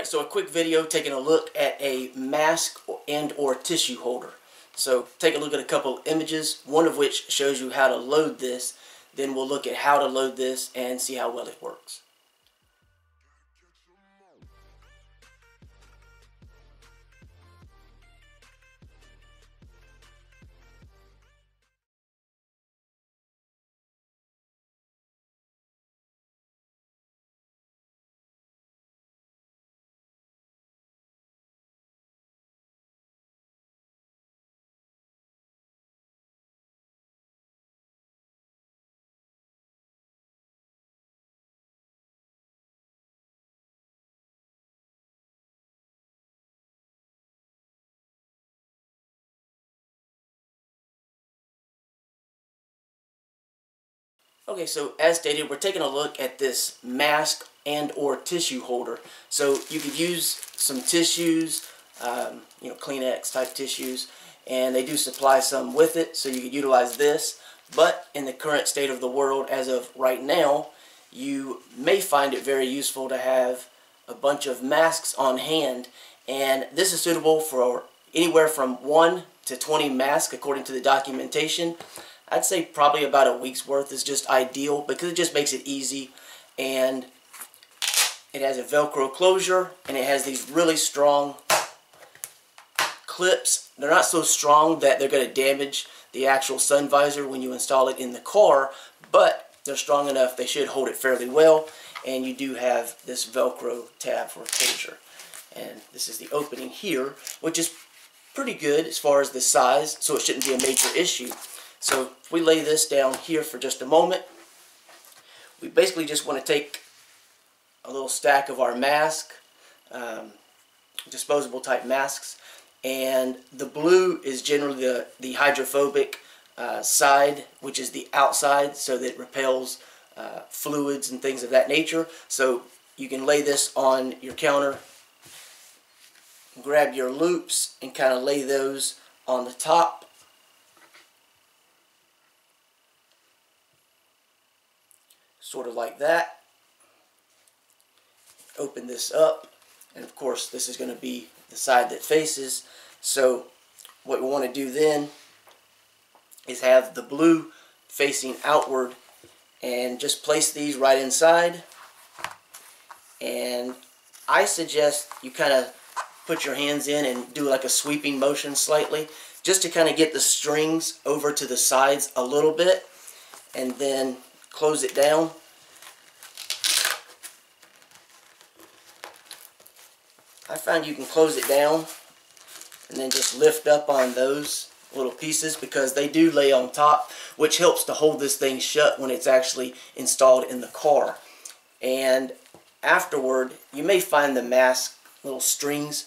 Alright, so a quick video taking a look at a mask and or tissue holder. So take a look at a couple images, one of which shows you how to load this. Then we'll look at how to load this and see how well it works. Okay, so as stated, we're taking a look at this mask and or tissue holder. So you could use some tissues, Kleenex type tissues, and they do supply some with it, so you could utilize this. But in the current state of the world as of right now, you may find it very useful to have a bunch of masks on hand, and this is suitable for anywhere from 1 to 20 masks according to the documentation. I'd say probably about a week's worth is just ideal because it just makes it easy, and it has a Velcro closure, and it has these really strong clips. They're not so strong that they're going to damage the actual sun visor when you install it in the car, but they're strong enough they should hold it fairly well, and you do have this Velcro tab for closure. And this is the opening here, which is pretty good as far as the size, so it shouldn't be a major issue. So if we lay this down here for just a moment, we basically just want to take a little stack of our mask, disposable type masks, and the blue is generally the hydrophobic side, which is the outside, so that it repels fluids and things of that nature. So you can lay this on your counter, grab your loops, and kind of lay those on the top. Sort of like that. Open this up, and of course this is going to be the side that faces. So what we want to do then is have the blue facing outward, and just place these right inside. And I suggest you kind of put your hands in and do like a sweeping motion slightly, just to kind of get the strings over to the sides a little bit, and then close it down. I found you can close it down and then just lift up on those little pieces because they do lay on top, which helps to hold this thing shut when it's actually installed in the car. And afterward, you may find the mask little strings,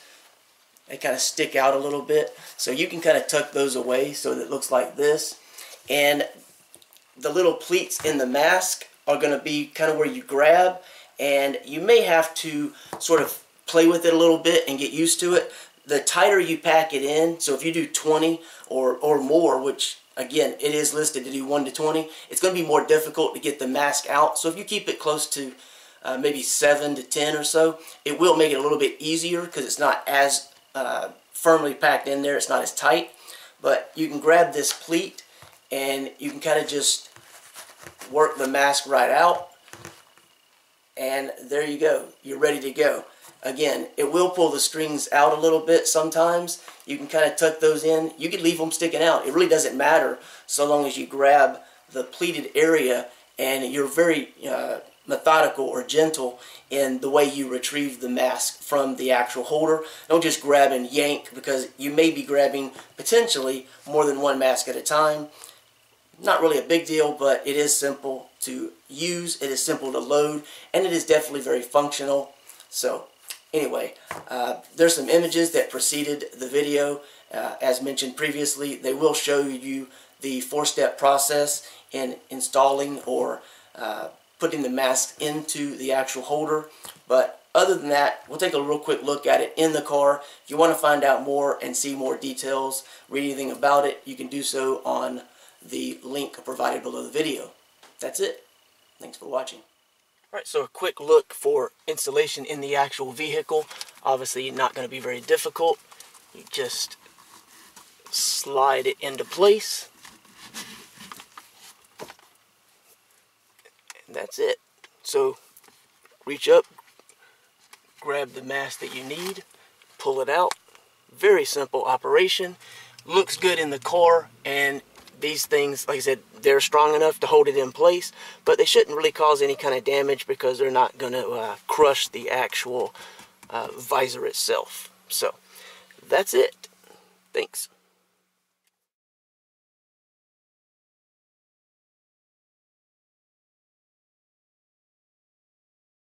they kind of stick out a little bit, so you can kind of tuck those away so that it looks like this. And the little pleats in the mask are going to be kind of where you grab, and you may have to sort of play with it a little bit and get used to it. The tighter you pack it in, so if you do 20 or more, which again it is listed to do 1 to 20, it's going to be more difficult to get the mask out. So if you keep it close to maybe 7 to 10 or so, it will make it a little bit easier because it's not as firmly packed in there, it's not as tight. But you can grab this pleat and you can kind of just work the mask right out, and there you go, you're ready to go. Again, it will pull the strings out a little bit sometimes. You can kind of tuck those in, you can leave them sticking out, it really doesn't matter so long as you grab the pleated area and you're very methodical or gentle in the way you retrieve the mask from the actual holder. Don't just grab and yank, because you may be grabbing potentially more than one mask at a time. Not really a big deal, but it is simple to use, it is simple to load, and it is definitely very functional. So anyway, there's some images that preceded the video. As mentioned previously, they will show you the 4-step process in installing or putting the mask into the actual holder. But other than that, we'll take a real quick look at it in the car. If you want to find out more and see more details, read anything about it, you can do so on the link provided below the video. That's it. Thanks for watching. Alright, so a quick look for installation in the actual vehicle. Obviously not going to be very difficult. You just slide it into place. And that's it. So reach up, grab the mass that you need, pull it out. Very simple operation. Looks good in the car, and these things, like I said, they're strong enough to hold it in place, but they shouldn't really cause any kind of damage because they're not going to crush the actual visor itself. So that's it. Thanks.